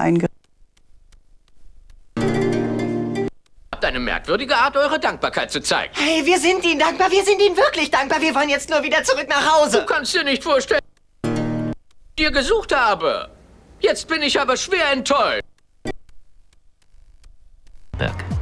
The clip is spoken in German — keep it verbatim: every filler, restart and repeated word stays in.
eingerichtet. Habt eine merkwürdige Art, eure Dankbarkeit zu zeigen. Hey, wir sind Ihnen dankbar, wir sind Ihnen wirklich dankbar. Wir wollen jetzt nur wieder zurück nach Hause. Du kannst dir nicht vorstellen, was ich dir gesucht habe. Jetzt bin ich aber schwer enttäuscht. Berg.